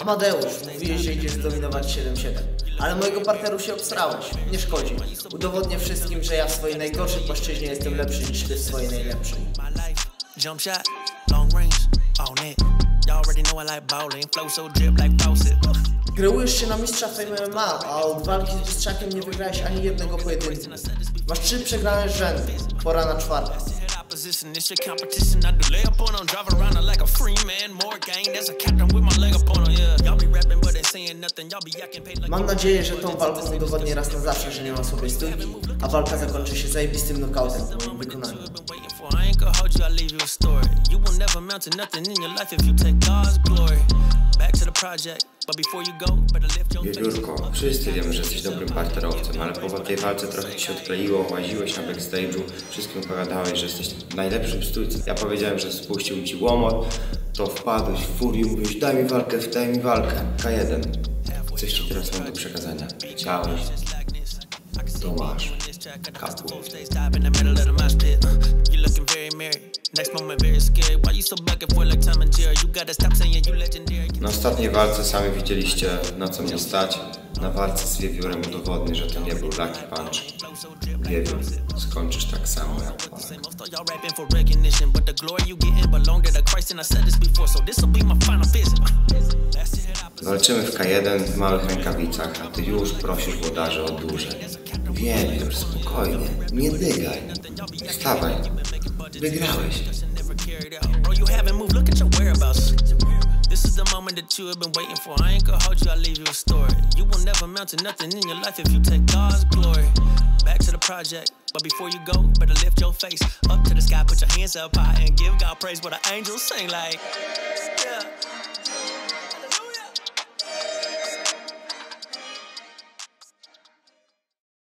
Amadeusz, mówiłeś, że idziesz zdominować 7-7, ale mojego partneru się obsrałeś. Nie szkodzi. Udowodnię wszystkim, że ja w swojej najgorszej płaszczyźnie jestem lepszy niż ty w swojej najlepszej. Kreujesz się na mistrza FAME MMA, a od walki z mistrzakiem nie wygrałeś ani jednego pojedynku. Masz 3 przegrane z rzędu. Pora na czwartą. Mam nadzieję, że tą walką udowodnię raz na zawsze, że nie ma słabej stójki, a walka zakończy się zajebistym knockoutem w moim wykonaniu. Wiewiórko, wszyscy wiemy, że jesteś dobrym parterowcem, ale po tej walce trochę ci się odkleiło, łaziłeś na backstage'u, wszystkim opowiadałeś, że jesteś najlepszym w stójce. Ja powiedziałem, że spuścił ci łomot, to wpadłeś w furię, mówisz daj mi walkę, K1. Coś ci teraz mam do przekazania. Chciałeś, to masz. Kapu. Na ostatniej walce sami widzieliście, na co mnie stać. Na walce z Wiewiórem udowodnię, że to nie był lucky punch. Wiewiór, skończysz tak samo jak Polak. Walczymy w K1 w małych rękawicach, a ty już prosisz włodarzy o duże. Wiewiór, spokojnie, nie dygaj. Wstawaj, wygrałeś. This is the moment that you have been waiting for. I ain't gonna hold you, I'll leave you a story. You will never amount to nothing in your life if you take God's glory. Back to the project, but before you go, better lift your face up to the sky, put your hands up high, and give God praise. What an angel sing like, yeah.